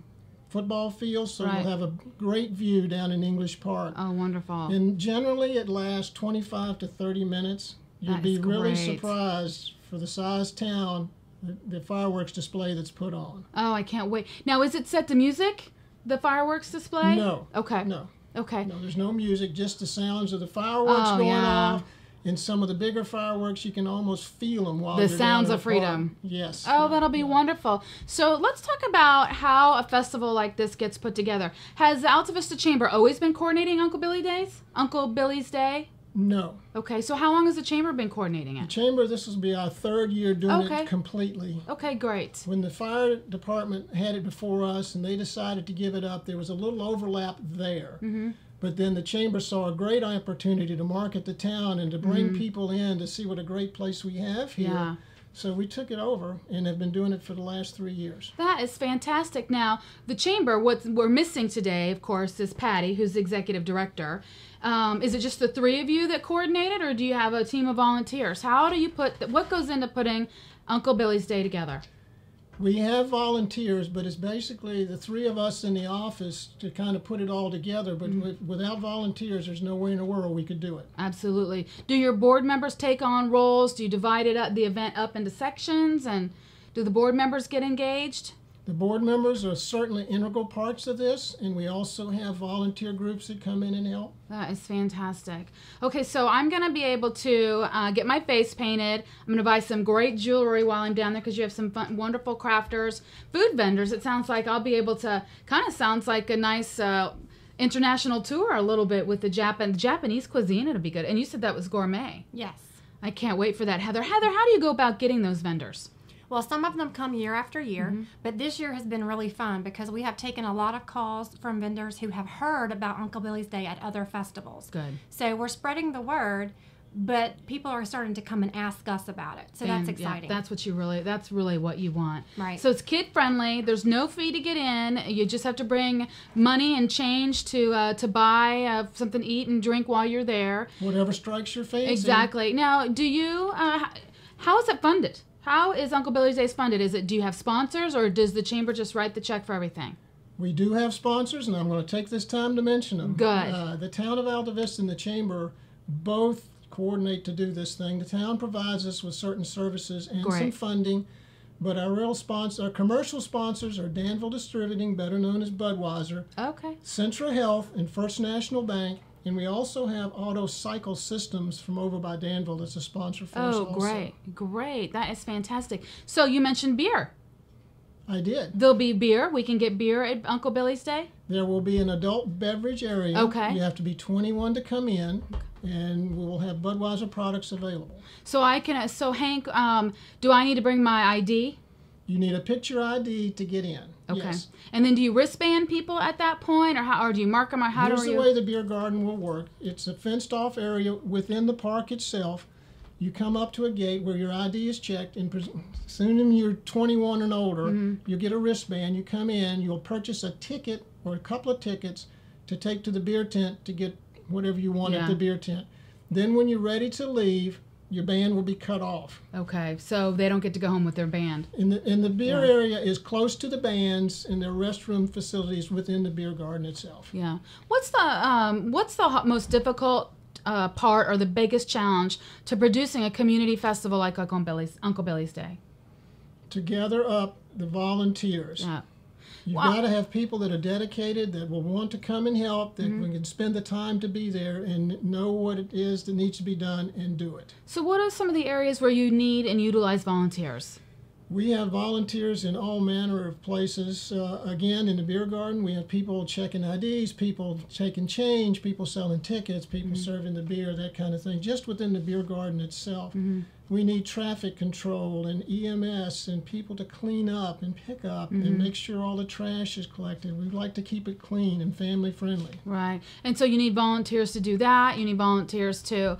football field, so we'll have a great view down in English Park. Oh, wonderful. And generally it lasts 25 to 30 minutes. You'd be really surprised for the size town, the fireworks display that's put on. Oh, I can't wait. Now, is it set to music, the fireworks display? No. Okay. No. Okay. No, there's no music, just the sounds of the fireworks going off. And some of the bigger fireworks, you can almost feel them while you're down in the sounds of freedom. Yes. Oh, that'll be wonderful. So let's talk about how a festival like this gets put together. Has the Altavista Chamber always been coordinating Uncle Billy's Day? No. Okay, so how long has the Chamber been coordinating it? The Chamber, this will be our third year doing it completely. Okay, great. When the fire department had it before us and they decided to give it up, there was a little overlap there. Mm-hmm. But then the Chamber saw a great opportunity to market the town and to bring mm-hmm. people in to see what a great place we have here. Yeah. So we took it over and have been doing it for the last 3 years. That is fantastic. Now, the Chamber, what we're missing today, of course, is Patty, who's the executive director. Is it just the three of you that coordinated, or do you have a team of volunteers? How do you what goes into putting Uncle Billy's Day together? We have volunteers, but it's basically the three of us in the office to kind of put it all together. But without volunteers, there's no way in the world we could do it. Absolutely. Do your board members take on roles? Do you divide it up, the event up into sections? And do the board members get engaged? The board members are certainly integral parts of this, and we also have volunteer groups that come in and help. That is fantastic. Okay, so I'm going to be able to get my face painted. I'm going to buy some great jewelry while I'm down there because you have some fun, wonderful crafters. Food vendors, it sounds like I'll be able to, kind of sounds like a nice international tour a little bit with the Japanese cuisine. It'll be good. And you said that was gourmet. Yes. I can't wait for that, Heather. Heather, how do you go about getting those vendors? Well, some of them come year after year, mm-hmm. but this year has been really fun because we have taken a lot of calls from vendors who have heard about Uncle Billy's Day at other festivals. Good. So we're spreading the word, but people are starting to come and ask us about it. So that's exciting. Yeah, that's what you that's really what you want. Right. So it's kid friendly. There's no fee to get in. You just have to bring money and change to buy something to eat and drink while you're there. Whatever strikes your fancy. Exactly. Now, do you, how is it funded? How is Uncle Billy's Day funded? Is it, do you have sponsors, or does the chamber just write the check for everything? We do have sponsors, and I'm going to take this time to mention them. Good. The town of Altavista and the chamber both coordinate to do this thing. The town provides us with certain services and some funding, but our real sponsor, our commercial sponsors, are Danville Distributing, better known as Budweiser, Central Health, and First National Bank, and we also have Auto Cycle Systems from over by Danville that's a sponsor for us. Oh, great, great! That is fantastic. So you mentioned beer. I did. There'll be beer. We can get beer at Uncle Billy's Day. There will be an adult beverage area. Okay. You have to be 21 to come in, and we will have Budweiser products available. So I can. So Hank, do I need to bring my ID? You need a picture ID to get in. Okay. Yes. And then do you wristband people at that point, or how, or do you mark them, or how do you? Here's the way the beer garden will work. It's a fenced-off area within the park itself. You come up to a gate where your ID is checked, and soon as you're 21 and older, mm-hmm. you get a wristband. You come in, you'll purchase a ticket or a couple of tickets to take to the beer tent to get whatever you want at the beer tent. Then when you're ready to leave, your band will be cut off. Okay, so they don't get to go home with their band. And the beer area is close to the bands and their restroom facilities within the beer garden itself. Yeah. What's the most difficult part or the biggest challenge to producing a community festival like Uncle Billy's Day? To gather up the volunteers. Yeah. You've got to have people that are dedicated, that will want to come and help, that mm-hmm. can spend the time to be there and know what it is that needs to be done and do it. So what are some of the areas where you need and utilize volunteers? We have volunteers in all manner of places. Again, in the beer garden, we have people checking IDs, people taking change, people selling tickets, people mm-hmm. serving the beer, that kind of thing, just within the beer garden itself. Mm-hmm. We need traffic control and EMS and people to clean up and pick up mm-hmm. and make sure all the trash is collected. We'd like to keep it clean and family friendly. Right. And so you need volunteers to do that. You need volunteers to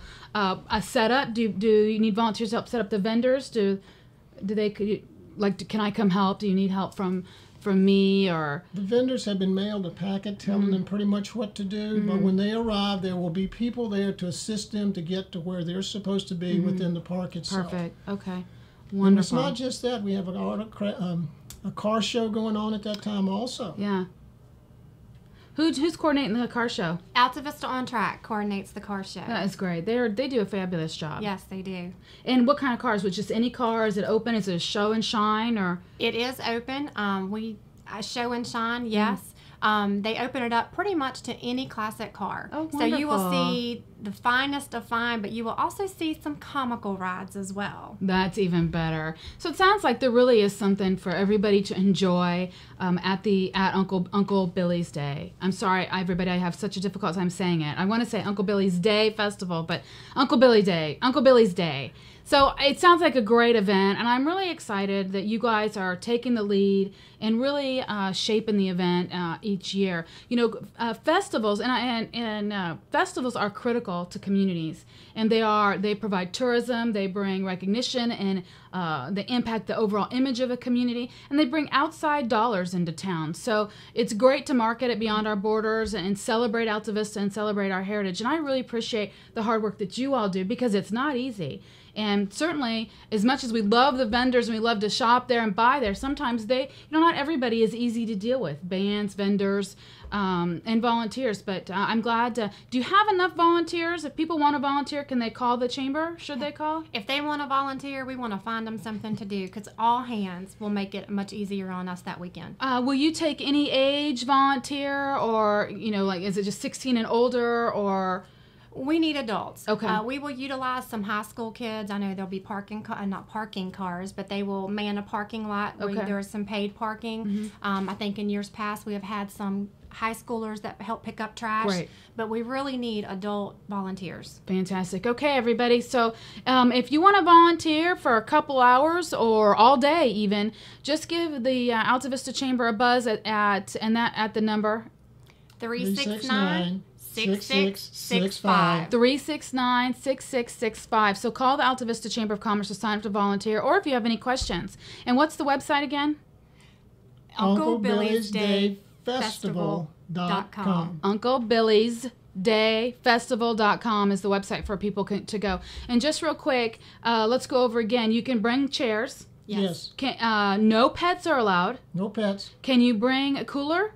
set up. Do you need volunteers to help set up the vendors? Do they, like, can I come help? Do you need help from me, or? The vendors have been mailed a packet telling mm-hmm. them pretty much what to do, mm-hmm. but when they arrive, there will be people there to assist them to get to where they're supposed to be mm-hmm. within the park itself. Perfect. Okay. Wonderful. And it's not just that. We have an a car show going on at that time also. Yeah. Who's coordinating the car show? Altavista On Track coordinates the car show. That is great. They do a fabulous job. Yes, they do. And what kind of cars? Was just any car? Is it open? Is it a show and shine, or? It is open. Show and shine. Yes. Mm-hmm. They open it up pretty much to any classic car. Oh, wonderful. So you will see the finest of fine, but you will also see some comical rides as well. That's even better. So it sounds like there really is something for everybody to enjoy at Uncle Billy's Day. I'm sorry, everybody, I have such a difficult time saying it. I want to say Uncle Billy's Day Festival, but Uncle Billy's Day. So it sounds like a great event, and I'm really excited that you guys are taking the lead and really shaping the event each year. You know, festivals festivals are critical to communities, and they provide tourism, they bring recognition, and they impact the overall image of a community, and they bring outside dollars into town. So it's great to market it beyond our borders and celebrate Altavista and celebrate our heritage. And I really appreciate the hard work that you all do, because it's not easy. And certainly, as much as we love the vendors and we love to shop there and buy there, sometimes they, not everybody is easy to deal with. Bands, vendors, and volunteers. But I'm glad to. Do you have enough volunteers? If people want to volunteer, can they call the chamber? Should they call? If they want to volunteer, we want to find them something to do, because all hands will make it much easier on us that weekend. Will you take any age volunteer, or, like, is it just 16 and older, or? We need adults. Okay. We will utilize some high school kids. I know there'll be not parking cars, but they will man a parking lot where there is some paid parking. Mm-hmm. I think in years past we have had some high schoolers that help pick up trash, but we really need adult volunteers. Fantastic. Okay, everybody. So if you want to volunteer for a couple hours or all day even, just give the Altavista Chamber a buzz at the number 369 6665. 369-6665. So call the Altavista Chamber of Commerce to sign up to volunteer, or if you have any questions. And what's the website again? UncleBillysDayFestival.com. UncleBillysDayFestival.com is the website for people to go. And just real quick, let's go over again. You can bring chairs. Yes. Can, no pets are allowed. No pets. Can you bring a cooler?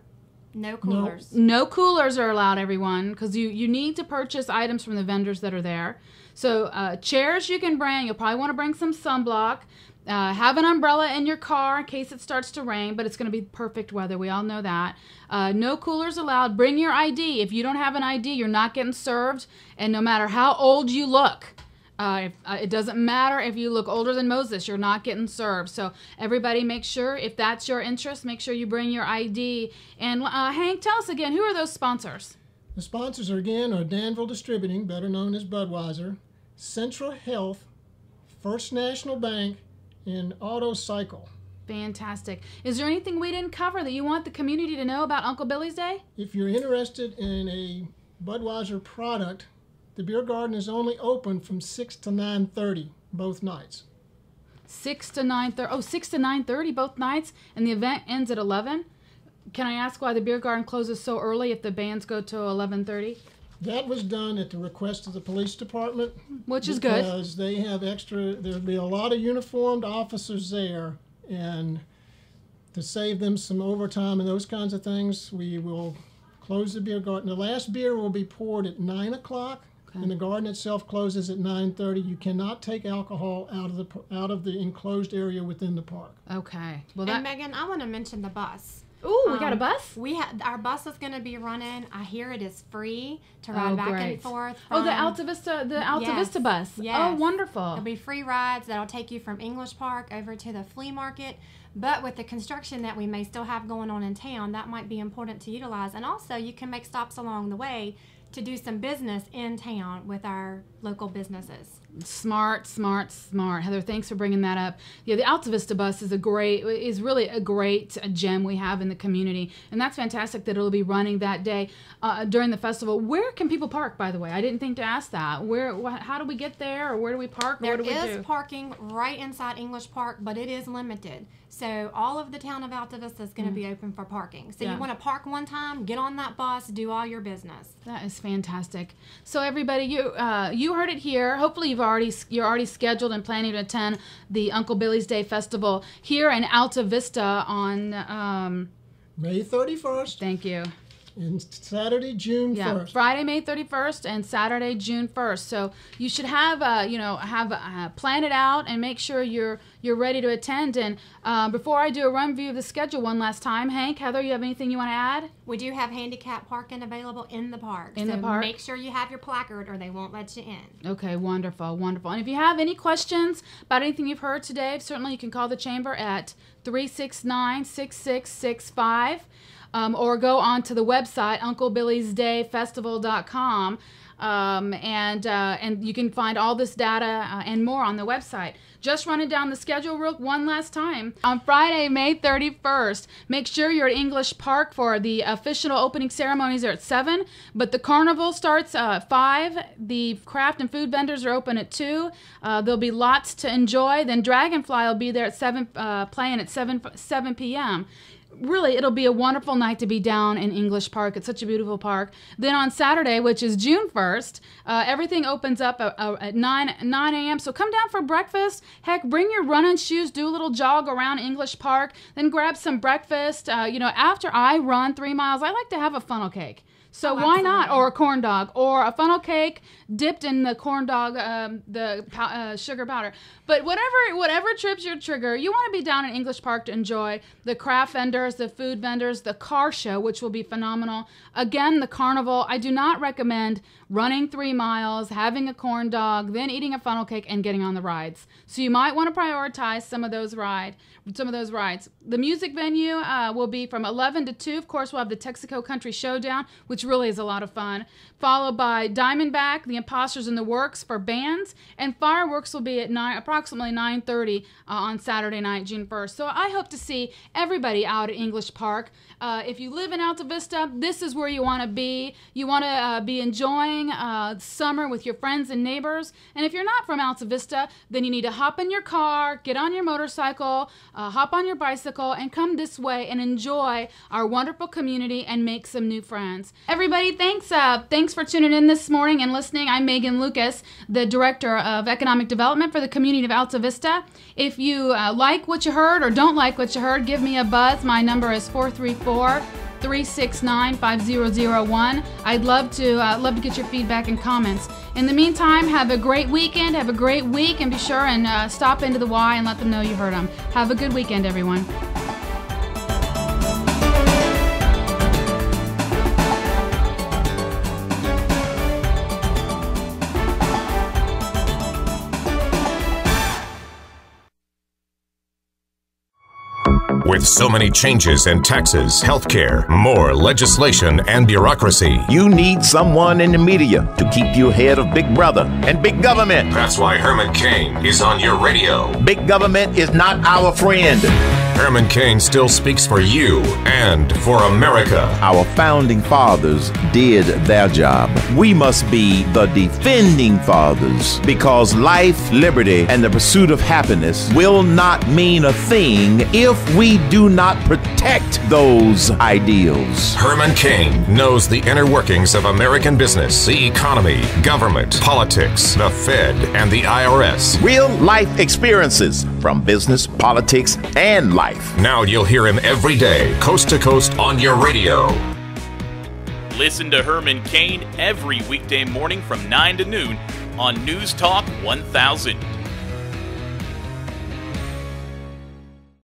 No coolers. No coolers are allowed, everyone, because you need to purchase items from the vendors that are there. So chairs you can bring. You'll probably want to bring some sunblock. Have an umbrella in your car in case it starts to rain, but it's going to be perfect weather. We all know that. No coolers allowed. Bring your ID. If you don't have an ID, you're not getting served, and no matter how old you look, it doesn't matter if you look older than Moses, you're not getting served. So everybody make sure, if that's your interest, make sure you bring your ID. And Hank, tell us again, who are those sponsors? The sponsors are Danville Distributing, better known as Budweiser, Central Health, First National Bank, and Auto Cycle. Fantastic. Is there anything we didn't cover that you want the community to know about Uncle Billy's Day? If you're interested in a Budweiser product, the beer garden is only open from 6 to 9:30 both nights. 6 to 9:30. Oh, 6 to 9:30 both nights, and the event ends at 11. Can I ask why the beer garden closes so early if the bands go to 11:30? That was done at the request of the police department, which is good because they have extra. There'll be a lot of uniformed officers there, and to save them some overtime and those kinds of things, we will close the beer garden. The last beer will be poured at 9 o'clock. Okay. And the garden itself closes at 9:30. You cannot take alcohol out of the enclosed area within the park. Okay. Well, and Megan, I want to mention the bus. Ooh, we got a bus? Our bus is going to be running. I hear it is free to ride and forth. The Altavista bus. Yes. Oh, wonderful. There'll be free rides that'll take you from English Park over to the flea market. But with the construction that we may still have going on in town, that might be important to utilize. And also, you can make stops along the way to do some business in town with our local businesses. Smart, smart, smart. Heather, thanks for bringing that up. Yeah, the Altavista bus is really a great gem we have in the community, and that's fantastic that it'll be running that day during the festival. Where can people park, by the way? I didn't think to ask that. How do we get there, or where do we park? There is parking right inside English Park, but it is limited. So all of the town of Altavista is going to be open for parking. So you want to park one time, get on that bus, do all your business. That is fantastic. So everybody, you heard it here. Hopefully you're already scheduled and planning to attend the Uncle Billy's Day Festival here in Altavista on May 31st. Thank you. And Saturday, June 1st. Friday, May 31st, and Saturday, June 1st. So you should plan it out and make sure you're ready to attend. And before I do a run view of the schedule one last time, Hank, Heather, you have anything you want to add? We do have handicap parking available in the park. So make sure you have your placard or they won't let you in. Okay, wonderful, wonderful. And if you have any questions about anything you've heard today, certainly you can call the chamber at 369-6665. Or go on to the website, UncleBillysDayFestival.com, and you can find all this data and more on the website. Just running down the schedule one last time. On Friday, May 31st, make sure you're at English Park for the official opening ceremonies are at 7, but the carnival starts at 5. The craft and food vendors are open at 2. There'll be lots to enjoy. Then Dragonfly will be there at 7, playing at 7 p.m. Really, it'll be a wonderful night to be down in English Park. It's such a beautiful park. Then on Saturday, which is June 1st, everything opens up at 9 a.m. So come down for breakfast. Heck, bring your running shoes, do a little jog around English Park, then grab some breakfast. After I run 3 miles, I like to have a funnel cake. So why not? Or a corn dog, or a funnel cake dipped in the corn dog, sugar powder. But whatever trips your trigger, you want to be down in English Park to enjoy the craft vendors, the food vendors, the car show, which will be phenomenal. Again, the carnival. I do not recommend running 3 miles, having a corn dog, then eating a funnel cake and getting on the rides. So you might want to prioritize some of those rides. The music venue will be from 11 to 2. Of course, we'll have the Texaco Country Showdown, which really is a lot of fun, followed by Diamondback, the Impostors, and the Works for bands, and fireworks will be at approximately 9:30 on Saturday night, June 1st. So I hope to see everybody out at English Park. If you live in Altavista, this is where you want to be. You want to be enjoying summer with your friends and neighbors. And if you're not from Altavista, then you need to hop in your car, get on your motorcycle, hop on your bicycle, and come this way and enjoy our wonderful community and make some new friends. Everybody, thanks for tuning in this morning and listening. I'm Megan Lucas, the Director of Economic Development for the community of Altavista. If you like what you heard or don't like what you heard, give me a buzz. My number is 434-369-5001. I'd love to get your feedback and comments. In the meantime, have a great weekend, have a great week, and be sure and stop into the Y and let them know you heard them. Have a good weekend, everyone. With so many changes in taxes, healthcare, more legislation, and bureaucracy, you need someone in the media to keep you ahead of Big Brother and big government. That's why Herman Cain is on your radio. Big government is not our friend. Herman Cain still speaks for you and for America. Our founding fathers did their job. We must be the defending fathers, because life, liberty, and the pursuit of happiness will not mean a thing if we do not protect those ideals. Herman Cain knows the inner workings of American business, the economy, government, politics, the Fed, and the IRS. Real life experiences from business, politics, and life. Now you'll hear him every day, coast to coast on your radio. Listen to Herman Cain every weekday morning from 9 to noon on News Talk 1000.